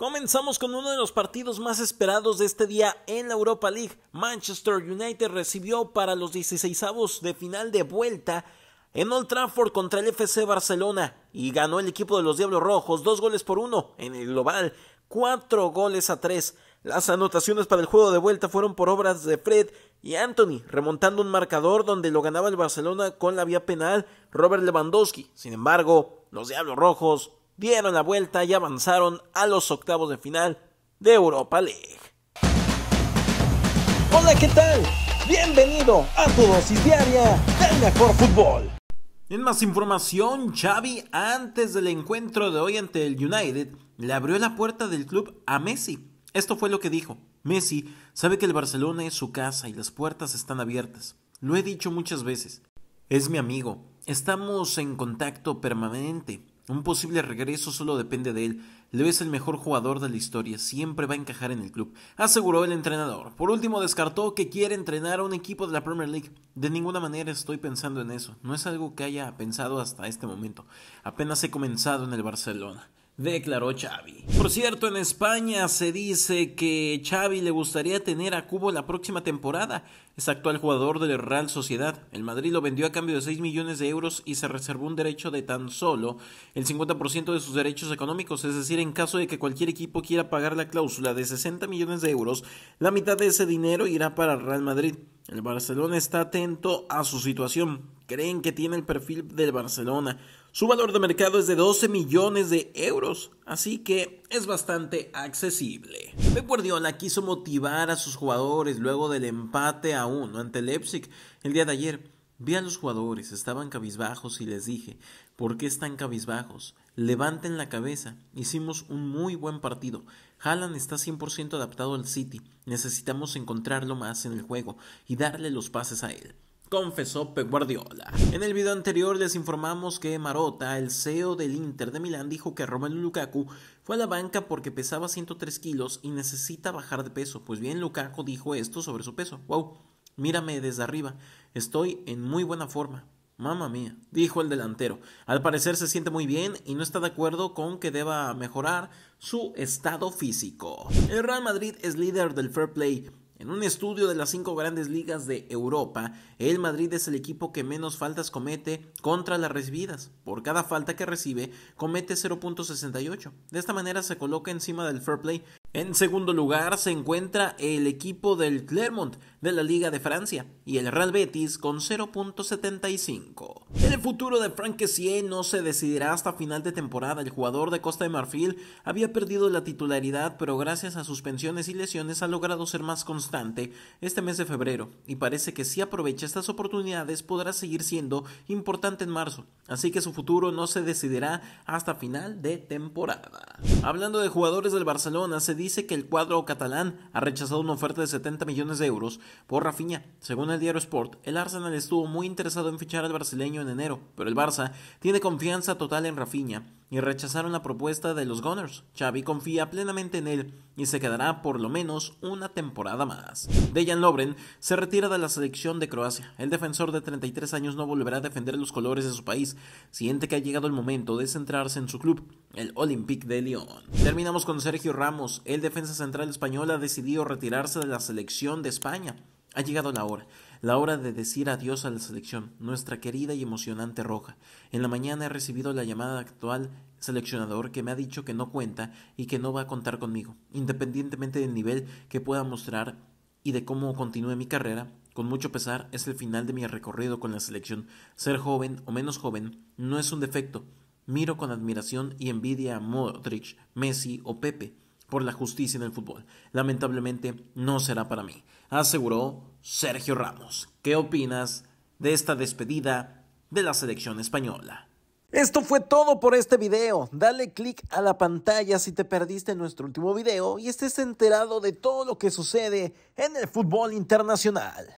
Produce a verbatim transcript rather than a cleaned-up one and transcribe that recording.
Comenzamos con uno de los partidos más esperados de este día en la Europa League. Manchester United recibió para los dieciseisavos de final de vuelta en Old Trafford contra el F C Barcelona y ganó el equipo de los Diablos Rojos dos goles por uno en el global, cuatro goles a tres. Las anotaciones para el juego de vuelta fueron por obras de Fred y Anthony, remontando un marcador donde lo ganaba el Barcelona con la vía penal Robert Lewandowski. Sin embargo, los Diablos Rojos dieron la vuelta y avanzaron a los octavos de final de Europa League. Hola, ¿qué tal? Bienvenido a tu dosis diaria del mejor fútbol. En más información, Xavi, antes del encuentro de hoy ante el United, le abrió la puerta del club a Messi. Esto fue lo que dijo: Messi sabe que el Barcelona es su casa y las puertas están abiertas. Lo he dicho muchas veces. Es mi amigo. Estamos en contacto permanente. Un posible regreso solo depende de él. Leo es el mejor jugador de la historia, siempre va a encajar en el club, aseguró el entrenador. Por último, descartó que quiere entrenar a un equipo de la Premier League. De ninguna manera estoy pensando en eso, no es algo que haya pensado hasta este momento. Apenas he comenzado en el Barcelona, declaró Xavi. Por cierto, en España se dice que Xavi le gustaría tener a Kubo la próxima temporada. Es actual jugador del Real Sociedad. El Madrid lo vendió a cambio de seis millones de euros y se reservó un derecho de tan solo el cincuenta por ciento de sus derechos económicos. Es decir, en caso de que cualquier equipo quiera pagar la cláusula de sesenta millones de euros, la mitad de ese dinero irá para el Real Madrid. El Barcelona está atento a su situación. Creen que tiene el perfil del Barcelona. Su valor de mercado es de doce millones de euros, así que es bastante accesible. Pep Guardiola quiso motivar a sus jugadores luego del empate a uno ante Leipzig el día de ayer. Vi a los jugadores, estaban cabizbajos y les dije: ¿por qué están cabizbajos? Levanten la cabeza, hicimos un muy buen partido. Haaland está cien por ciento adaptado al City, necesitamos encontrarlo más en el juego y darle los pases a él, confesó Pep Guardiola. En el video anterior les informamos que Marotta, el C E O del Inter de Milán, dijo que Romelu Lukaku fue a la banca porque pesaba ciento tres kilos y necesita bajar de peso. Pues bien, Lukaku dijo esto sobre su peso. Wow, mírame desde arriba, estoy en muy buena forma. Mamma mía, dijo el delantero. Al parecer se siente muy bien y no está de acuerdo con que deba mejorar su estado físico. El Real Madrid es líder del Fair Play. En un estudio de las cinco grandes ligas de Europa, el Madrid es el equipo que menos faltas comete contra las recibidas. Por cada falta que recibe, comete cero punto sesenta y ocho. De esta manera se coloca encima del Fair Play. En segundo lugar se encuentra el equipo del Clermont de la Liga de Francia y el Real Betis con cero punto setenta y cinco. El futuro de Franck Kessié no se decidirá hasta final de temporada. El jugador de Costa de Marfil había perdido la titularidad, pero gracias a suspensiones y lesiones ha logrado ser más constante este mes de febrero y parece que si aprovecha estas oportunidades podrá seguir siendo importante en marzo. Así que su futuro no se decidirá hasta final de temporada. Hablando de jugadores del Barcelona, se dice que el cuadro catalán ha rechazado una oferta de setenta millones de euros por Rafiña. Según el diario Sport, el Arsenal estuvo muy interesado en fichar al brasileño en enero, pero el Barça tiene confianza total en Rafiña y rechazaron la propuesta de los Gunners. Xavi confía plenamente en él y se quedará por lo menos una temporada más. Dejan Lovren se retira de la selección de Croacia. El defensor de treinta y tres años no volverá a defender los colores de su país. Siente que ha llegado el momento de centrarse en su club, el Olympique de Lyon. Terminamos con Sergio Ramos. El defensa central español ha decidido retirarse de la selección de España. Ha llegado la hora, la hora de decir adiós a la selección, nuestra querida y emocionante roja. En la mañana he recibido la llamada actual seleccionador que me ha dicho que no cuenta y que no va a contar conmigo, independientemente del nivel que pueda mostrar y de cómo continúe mi carrera. Con mucho pesar, es el final de mi recorrido con la selección. Ser joven o menos joven no es un defecto. Miro con admiración y envidia a Modric, Messi o Pepe por la justicia en el fútbol. Lamentablemente no será para mí, aseguró Sergio Ramos. ¿Qué opinas de esta despedida de la selección española? Esto fue todo por este video. Dale click a la pantalla si te perdiste nuestro último video y estés enterado de todo lo que sucede en el fútbol internacional.